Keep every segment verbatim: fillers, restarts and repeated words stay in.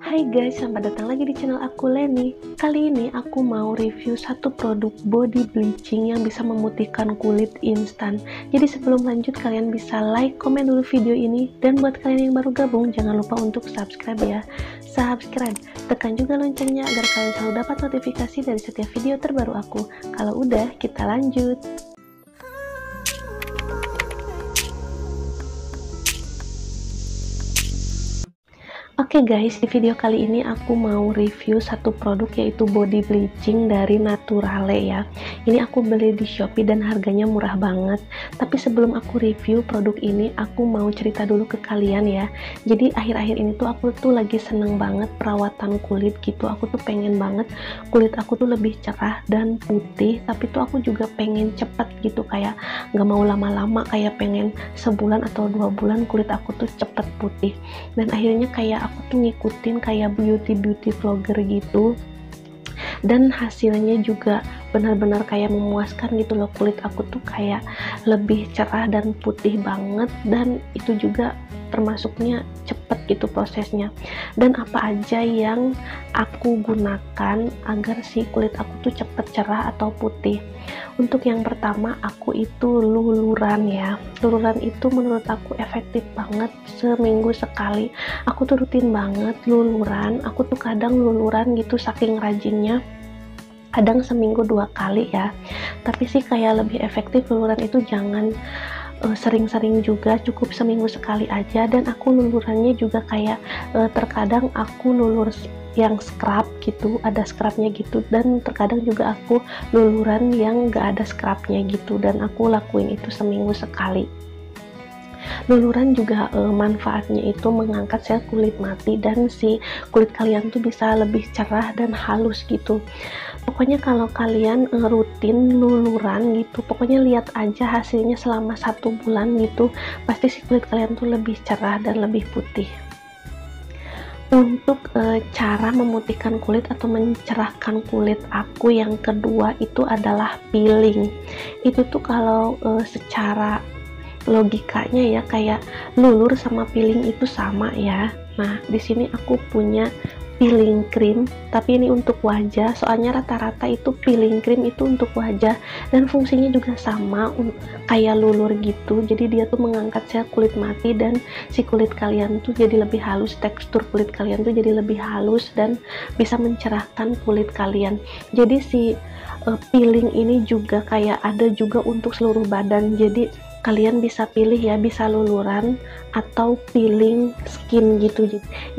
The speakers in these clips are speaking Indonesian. Hai guys, selamat datang lagi di channel aku, Leni. Kali ini aku mau review satu produk body bleaching yang bisa memutihkan kulit instan. Jadi sebelum lanjut, kalian bisa like, komen dulu video ini, dan buat kalian yang baru gabung jangan lupa untuk subscribe ya. Subscribe, tekan juga loncengnya agar kalian selalu dapat notifikasi dari setiap video terbaru aku. Kalau udah, kita lanjut. Oke okay guys, di video kali ini aku mau review satu produk yaitu body bleaching dari Naturale ya. Ini aku beli di Shopee dan harganya murah banget. Tapi sebelum aku review produk ini, aku mau cerita dulu ke kalian ya. Jadi akhir-akhir ini tuh aku tuh lagi seneng banget perawatan kulit gitu. Aku tuh pengen banget kulit aku tuh lebih cerah dan putih. Tapi tuh aku juga pengen cepet gitu, kayak gak mau lama-lama, kayak pengen sebulan atau dua bulan kulit aku tuh cepet putih. Dan akhirnya kayak aku tuh ngikutin kayak beauty-beauty vlogger gitu, dan hasilnya juga benar-benar kayak memuaskan gitu loh. Kulit aku tuh kayak lebih cerah dan putih banget, dan itu juga termasuknya cepet gitu prosesnya. Dan apa aja yang aku gunakan agar si kulit aku tuh cepet cerah atau putih? Untuk yang pertama, aku itu luluran ya. Luluran itu menurut aku efektif banget, seminggu sekali. Aku tuh rutin banget luluran, aku tuh kadang luluran gitu saking rajinnya, kadang seminggu dua kali ya. Tapi sih kayak lebih efektif luluran itu jangan sering-sering juga, cukup seminggu sekali aja. Dan aku lulurannya juga kayak eh, terkadang aku lulur yang scrub gitu, ada scrubnya gitu, dan terkadang juga aku luluran yang gak ada scrubnya gitu, dan aku lakuin itu seminggu sekali. Luluran juga e, manfaatnya itu mengangkat sel kulit mati, dan si kulit kalian tuh bisa lebih cerah dan halus gitu. Pokoknya kalau kalian e, rutin luluran gitu, pokoknya lihat aja hasilnya selama satu bulan gitu, pasti si kulit kalian tuh lebih cerah dan lebih putih. Untuk e, cara memutihkan kulit atau mencerahkan kulit aku yang kedua itu adalah peeling. Itu tuh kalau e, secara logikanya ya kayak lulur sama peeling itu sama ya. Nah, di sini aku punya peeling cream, tapi ini untuk wajah, soalnya rata-rata itu peeling cream itu untuk wajah, dan fungsinya juga sama kayak lulur gitu. Jadi dia tuh mengangkat sel kulit mati, dan si kulit kalian tuh jadi lebih halus, tekstur kulit kalian tuh jadi lebih halus dan bisa mencerahkan kulit kalian. Jadi si uh, peeling ini juga kayak ada juga untuk seluruh badan. Jadi kalian bisa pilih ya, bisa luluran atau peeling skin gitu.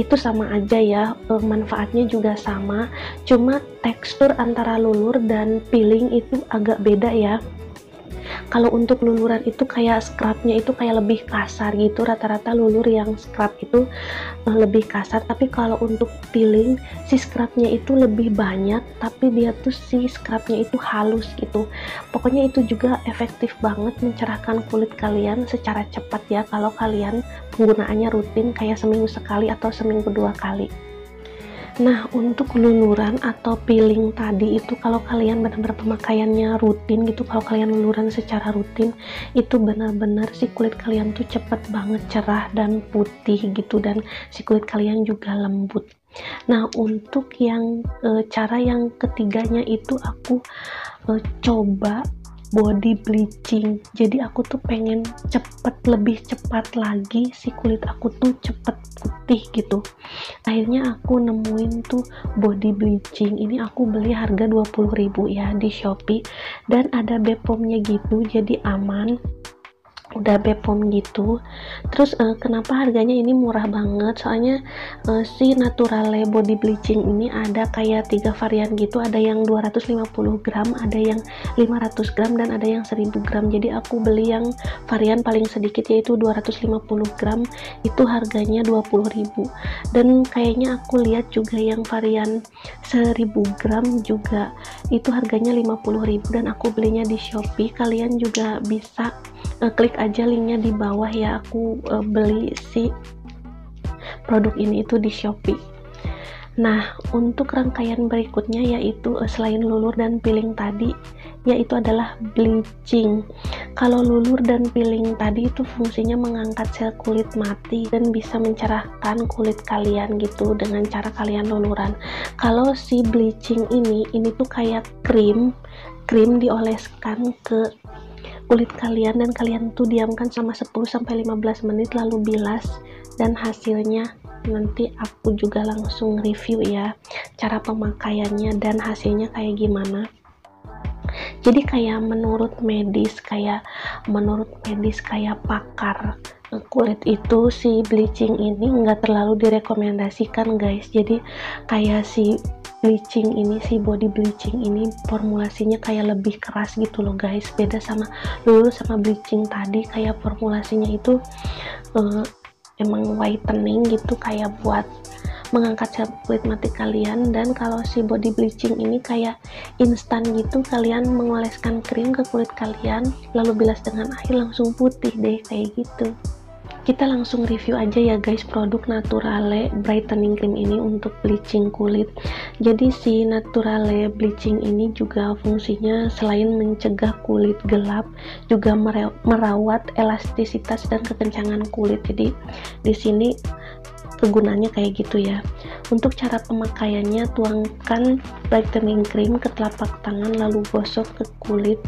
Itu sama aja ya, manfaatnya juga sama, cuma tekstur antara lulur dan peeling itu agak beda ya. Kalau untuk luluran itu kayak scrubnya itu kayak lebih kasar gitu, rata-rata lulur yang scrub itu lebih kasar. Tapi kalau untuk peeling, si scrubnya itu lebih banyak, tapi dia tuh si scrubnya itu halus gitu. Pokoknya itu juga efektif banget mencerahkan kulit kalian secara cepat ya, kalau kalian penggunaannya rutin kayak seminggu sekali atau seminggu dua kali. Nah, untuk luluran atau peeling tadi itu kalau kalian benar-benar pemakaiannya rutin gitu, kalau kalian luluran secara rutin, itu benar-benar si kulit kalian tuh cepet banget cerah dan putih gitu, dan si kulit kalian juga lembut. Nah, untuk yang e, cara yang ketiganya itu aku e, coba body bleaching. Jadi aku tuh pengen cepet, lebih cepat lagi si kulit aku tuh cepet putih gitu. Akhirnya aku nemuin tuh body bleaching. Ini aku beli harga dua puluh ribu ya di Shopee, dan ada B P O M-nya gitu, jadi aman. Udah B P O M gitu. Terus eh, kenapa harganya ini murah banget? Soalnya eh, si Naturale body bleaching ini ada kayak tiga varian gitu, ada yang dua ratus lima puluh gram, ada yang lima ratus gram, dan ada yang seribu gram. Jadi aku beli yang varian paling sedikit yaitu dua ratus lima puluh gram, itu harganya dua puluh ribu. Dan kayaknya aku lihat juga yang varian seribu gram juga itu harganya lima puluh ribu, dan aku belinya di Shopee. Kalian juga bisa klik aja linknya di bawah ya, aku uh, beli si produk ini itu di Shopee. Nah, untuk rangkaian berikutnya yaitu selain lulur dan peeling tadi, yaitu adalah bleaching. Kalau lulur dan peeling tadi itu fungsinya mengangkat sel kulit mati dan bisa mencerahkan kulit kalian gitu dengan cara kalian luluran. Kalau si bleaching ini, ini tuh kayak krim, krim dioleskan ke kulit kalian dan kalian tuh diamkan sama sepuluh sampai lima belas menit lalu bilas, dan hasilnya nanti aku juga langsung review ya cara pemakaiannya dan hasilnya kayak gimana. Jadi kayak menurut medis, kayak menurut medis kayak pakar kulit itu, si bleaching ini nggak terlalu direkomendasikan guys. Jadi kayak si bleaching ini, si body bleaching ini formulasinya kayak lebih keras gitu loh guys. Beda sama lulur sama bleaching tadi, kayak formulasinya itu uh, emang whitening gitu, kayak buat mengangkat sel kulit mati kalian. Dan kalau si body bleaching ini kayak instan gitu, kalian mengoleskan krim ke kulit kalian lalu bilas dengan air langsung putih deh, kayak gitu. Kita langsung review aja ya guys produk Naturale Brightening Cream ini untuk bleaching kulit. Jadi si Naturale Bleaching ini juga fungsinya selain mencegah kulit gelap, juga merawat elastisitas dan kekencangan kulit. Jadi di sini kegunaannya kayak gitu ya. Untuk cara pemakaiannya, tuangkan brightening cream ke telapak tangan lalu gosok ke kulit,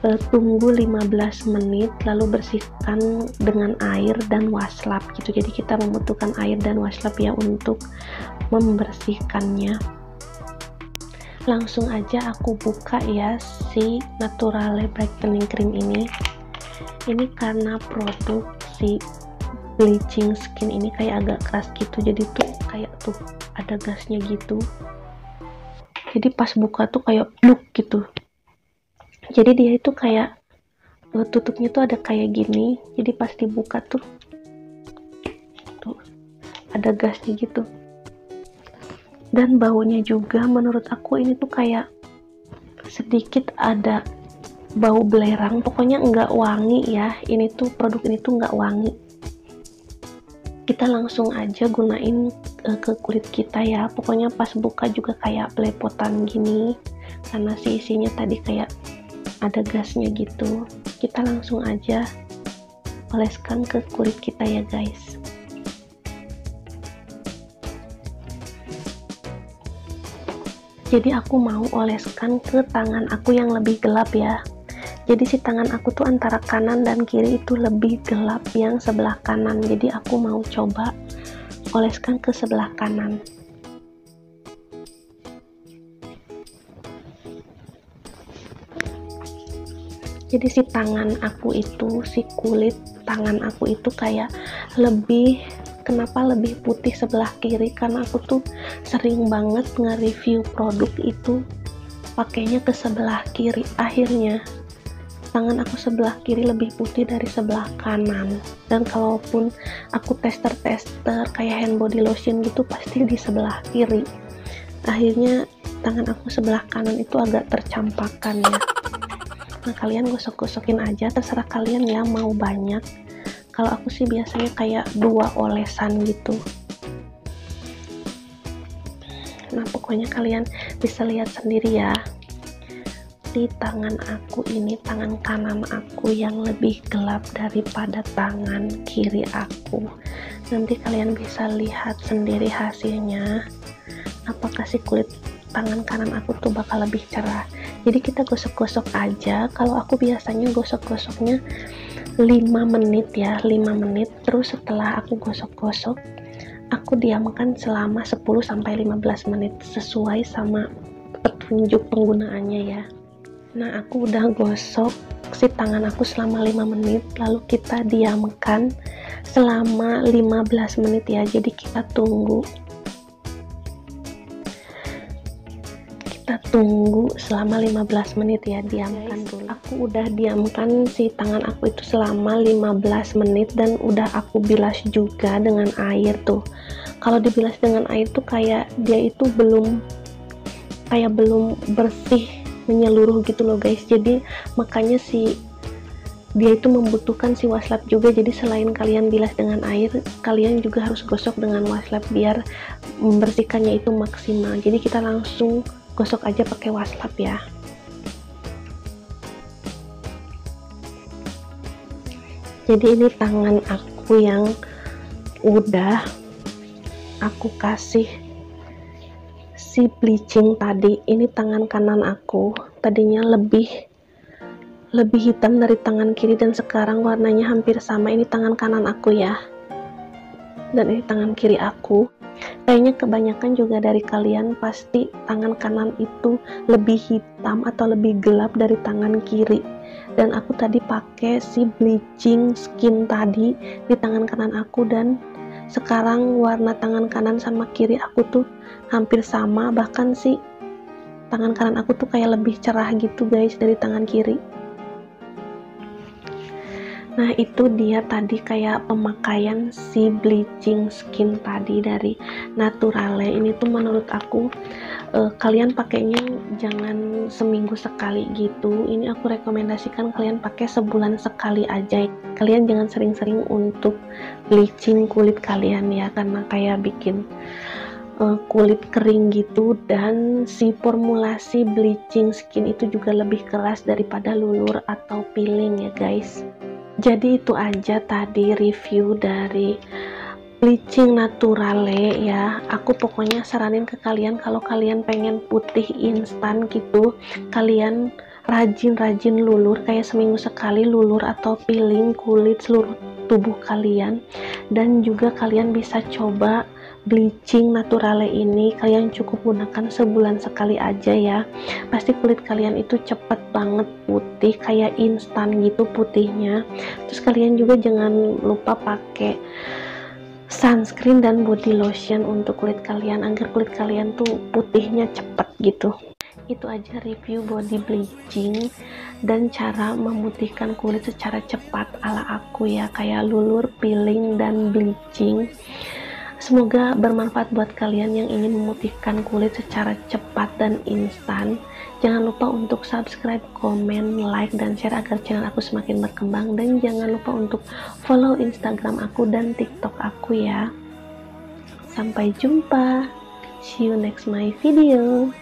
e, tunggu lima belas menit lalu bersihkan dengan air dan waslap gitu. Jadi kita membutuhkan air dan waslap ya untuk membersihkannya. Langsung aja aku buka ya si Naturale Brightening Cream ini. Ini karena produk si bleaching skin ini kayak agak keras gitu, jadi tuh kayak tuh ada gasnya gitu, jadi pas buka tuh kayak bluk gitu. Jadi dia itu kayak tutupnya tuh ada kayak gini, jadi pas dibuka tuh tuh ada gasnya gitu. Dan baunya juga menurut aku ini tuh kayak sedikit ada bau belerang, pokoknya nggak wangi ya. Ini tuh produk ini tuh nggak wangi. Kita langsung aja gunain uh, ke kulit kita ya. Pokoknya pas buka juga kayak belepotan gini karena si isinya tadi kayak ada gasnya gitu. Kita langsung aja oleskan ke kulit kita ya guys. Jadi aku mau oleskan ke tangan aku yang lebih gelap ya. Jadi si tangan aku tuh antara kanan dan kiri itu lebih gelap yang sebelah kanan. Jadi aku mau coba oleskan ke sebelah kanan. Jadi si tangan aku itu, si kulit tangan aku itu kayak lebih, kenapa lebih putih sebelah kiri? Karena aku tuh sering banget nge-review produk itu pakainya ke sebelah kiri. Akhirnya tangan aku sebelah kiri lebih putih dari sebelah kanan, dan kalaupun aku tester-tester kayak hand body lotion gitu pasti di sebelah kiri. Akhirnya tangan aku sebelah kanan itu agak tercampakkan ya. Nah, kalian gosok-gosokin aja, terserah kalian ya mau banyak. Kalau aku sih biasanya kayak dua olesan gitu. Nah, pokoknya kalian bisa lihat sendiri ya. Di tangan aku ini, tangan kanan aku yang lebih gelap daripada tangan kiri aku. Nanti kalian bisa lihat sendiri hasilnya, apakah si kulit tangan kanan aku tuh bakal lebih cerah. Jadi kita gosok-gosok aja. Kalau aku biasanya gosok-gosoknya lima menit ya, lima menit. Terus setelah aku gosok-gosok, aku diamkan selama sepuluh sampai lima belas menit sesuai sama petunjuk penggunaannya ya. Nah, aku udah gosok si tangan aku selama lima menit, lalu kita diamkan selama lima belas menit ya. Jadi kita tunggu kita tunggu selama lima belas menit ya, diamkan dulu. Aku udah diamkan si tangan aku itu selama lima belas menit dan udah aku bilas juga dengan air tuh. Kalau dibilas dengan air tuh kayak dia itu belum kayak belum bersih menyeluruh gitu loh guys. Jadi makanya si dia itu membutuhkan si waslap juga. Jadi selain kalian bilas dengan air, kalian juga harus gosok dengan waslap biar membersihkannya itu maksimal. Jadi kita langsung gosok aja pakai waslap ya. Jadi ini tangan aku yang udah aku kasih si bleaching tadi. Ini tangan kanan aku tadinya lebih lebih hitam dari tangan kiri, dan sekarang warnanya hampir sama. Ini tangan kanan aku ya, dan ini tangan kiri aku. Kayaknya kebanyakan juga dari kalian pasti tangan kanan itu lebih hitam atau lebih gelap dari tangan kiri, dan aku tadi pakai si bleaching skin tadi di tangan kanan aku, dan sekarang warna tangan kanan sama kiri aku tuh hampir sama. Bahkan si tangan kanan aku tuh kayak lebih cerah gitu guys dari tangan kiri. Nah itu dia tadi kayak pemakaian si bleaching skin tadi dari Naturale. Ini tuh menurut aku eh, kalian pakainya jangan seminggu sekali gitu. Ini aku rekomendasikan kalian pakai sebulan sekali aja. Kalian jangan sering-sering untuk bleaching kulit kalian ya, karena kayak bikin eh, kulit kering gitu. Dan si formulasi bleaching skin itu juga lebih keras daripada lulur atau peeling ya guys. Jadi itu aja tadi review dari bleaching Naturale ya. Aku pokoknya saranin ke kalian kalau kalian pengen putih instan gitu, kalian rajin-rajin lulur kayak seminggu sekali lulur atau peeling kulit seluruh tubuh kalian. Dan juga kalian bisa coba bleaching Naturale ini, kalian cukup gunakan sebulan sekali aja ya. Pasti kulit kalian itu cepet banget putih, kayak instan gitu putihnya. Terus kalian juga jangan lupa pakai sunscreen dan body lotion untuk kulit kalian, agar kulit kalian tuh putihnya cepet gitu. Itu aja review body bleaching dan cara memutihkan kulit secara cepat ala aku ya, kayak lulur, peeling, dan bleaching. Semoga bermanfaat buat kalian yang ingin memutihkan kulit secara cepat dan instan. Jangan lupa untuk subscribe, komen, like, dan share agar channel aku semakin berkembang. Dan jangan lupa untuk follow Instagram aku dan TikTok aku ya. Sampai jumpa. See you next my video.